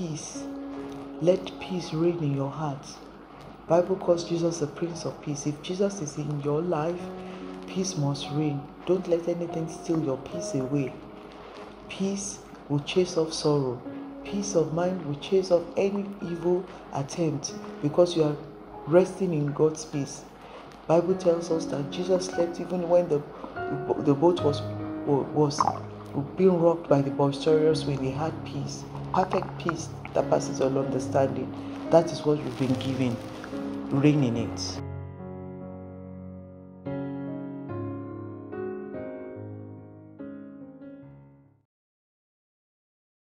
peace. Let peace reign in your hearts. Bible calls Jesus the Prince of Peace. If Jesus is in your life, peace must reign. Don't let anything steal your peace away. Peace will chase off sorrow. Peace of mind will chase off any evil attempt because you are resting in God's peace. Bible tells us that Jesus slept even when the boat was being rocked by the boisterous wind. He had peace, perfect peace that passes all understanding. That is what you've been given. Reign in it.